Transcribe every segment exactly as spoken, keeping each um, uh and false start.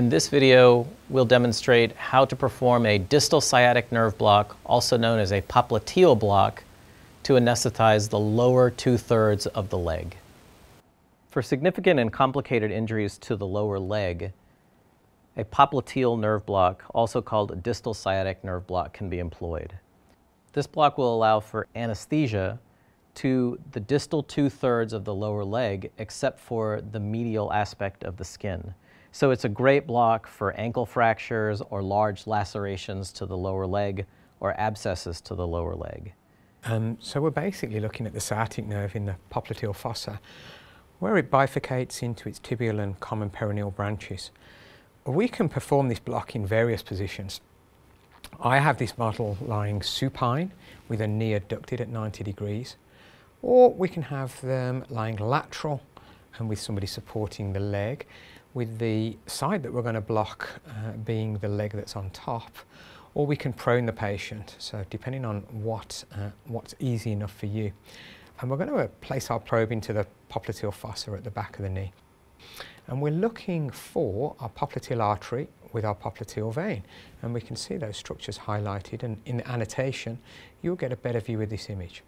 In this video, we'll demonstrate how to perform a distal sciatic nerve block, also known as a popliteal block, to anesthetize the lower two-thirds of the leg. For significant and complicated injuries to the lower leg, a popliteal nerve block, also called a distal sciatic nerve block, can be employed. This block will allow for anesthesia to the distal two-thirds of the lower leg, except for the medial aspect of the skin. So it's a great block for ankle fractures or large lacerations to the lower leg or abscesses to the lower leg. Um, so we're basically looking at the sciatic nerve in the popliteal fossa, where it bifurcates into its tibial and common peroneal branches. We can perform this block in various positions. I have this model lying supine with a knee abducted at ninety degrees, or we can have them lying lateral and with somebody supporting the leg, with the side that we're going to block uh, being the leg that's on top, or we can prone the patient, so depending on what, uh, what's easy enough for you. And we're going to place our probe into the popliteal fossa at the back of the knee. And we're looking for our popliteal artery with our popliteal vein. And we can see those structures highlighted, and in the annotation, you'll get a better view of this image.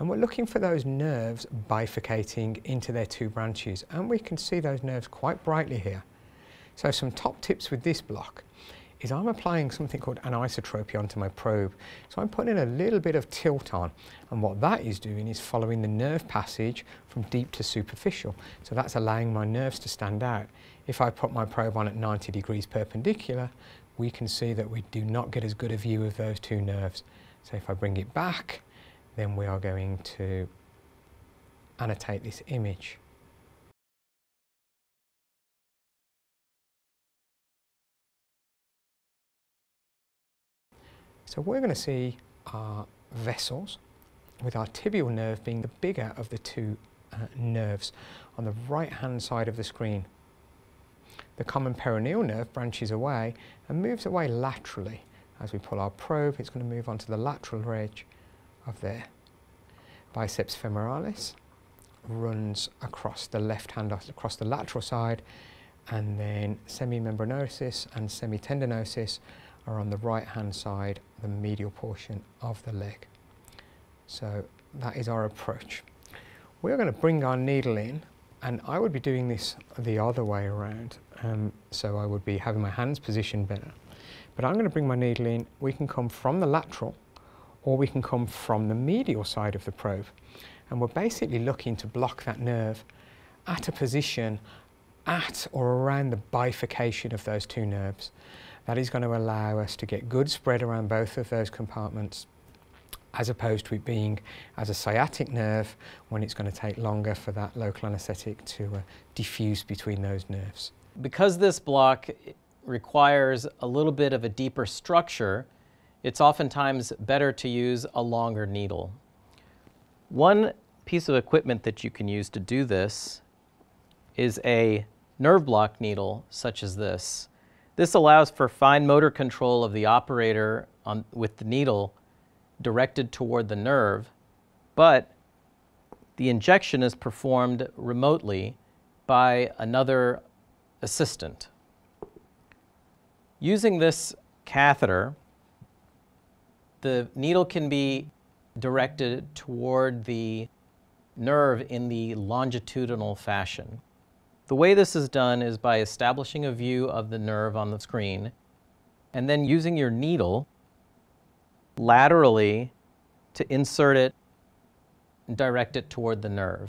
And we're looking for those nerves bifurcating into their two branches, and we can see those nerves quite brightly here. So some top tips with this block is I'm applying something called anisotropy onto my probe. So I'm putting a little bit of tilt on, and what that is doing is following the nerve passage from deep to superficial. So that's allowing my nerves to stand out. If I put my probe on at ninety degrees perpendicular, we can see that we do not get as good a view of those two nerves. So if I bring it back, then we are going to annotate this image. So we're going to see our vessels with our tibial nerve being the bigger of the two uh, nerves on the right-hand side of the screen. The common peroneal nerve branches away and moves away laterally. As we pull our probe, it's going to move onto the lateral edge of there. Biceps femoralis runs across the left hand, across the lateral side, and then semimembranosus and semitendinosus are on the right hand side, the medial portion of the leg. So that is our approach. We're going to bring our needle in, and I would be doing this the other way around, um, so I would be having my hands positioned better. But I'm going to bring my needle in. We can come from the lateral, or we can come from the medial side of the probe. And we're basically looking to block that nerve at a position at or around the bifurcation of those two nerves. That is going to allow us to get good spread around both of those compartments, as opposed to it being as a sciatic nerve, when it's going to take longer for that local anaesthetic to uh, diffuse between those nerves. Because this block requires a little bit of a deeper structure, it's oftentimes better to use a longer needle. One piece of equipment that you can use to do this is a nerve block needle such as this. This allows for fine motor control of the operator on, with the needle directed toward the nerve, but the injection is performed remotely by another assistant. Using this catheter, the needle can be directed toward the nerve in the longitudinal fashion. The way this is done is by establishing a view of the nerve on the screen, and then using your needle laterally to insert it and direct it toward the nerve.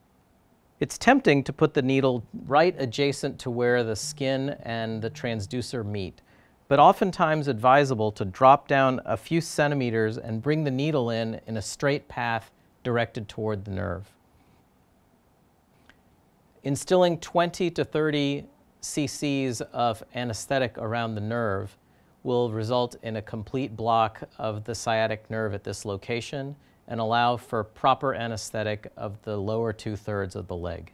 It's tempting to put the needle right adjacent to where the skin and the transducer meet, but oftentimes advisable to drop down a few centimeters and bring the needle in in a straight path directed toward the nerve. Instilling twenty to thirty c c's of anesthetic around the nerve will result in a complete block of the sciatic nerve at this location and allow for proper anesthetic of the lower two-thirds of the leg.